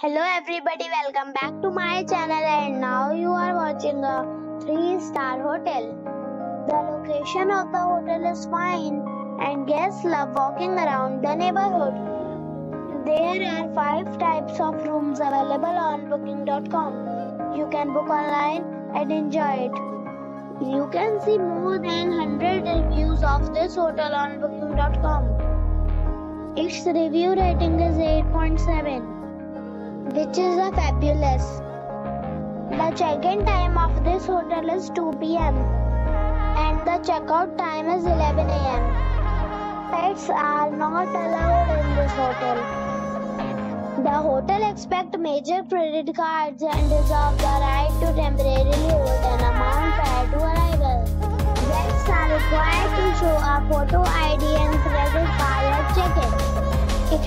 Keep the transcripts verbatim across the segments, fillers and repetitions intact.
Hello everybody, welcome back to my channel, and now you are watching a three star hotel. The location of the hotel is fine and guests love walking around the neighborhood. There are five types of rooms available on booking dot com. You can book online and enjoy it. You can see more than one hundred reviews of this hotel on booking dot com. Its review rating is eight point seven. Which is a fabulous. The check-in time of this hotel is two p m and the check-out time is eleven a m Pets are not allowed in this hotel. The hotel accepts major credit cards and reserves the right to temporarily hold an amount prior to arrival. Guests are required to show a photo I D and credit card at check-in. If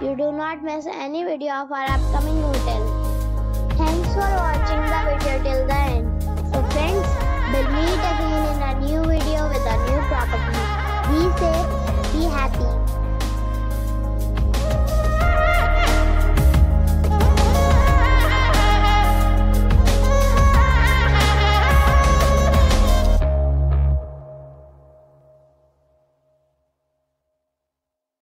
you do not miss any video of our upcoming hotel. Thanks for watching the video till the end. So friends, we'll meet again in a new video with a new property. Be safe, be happy.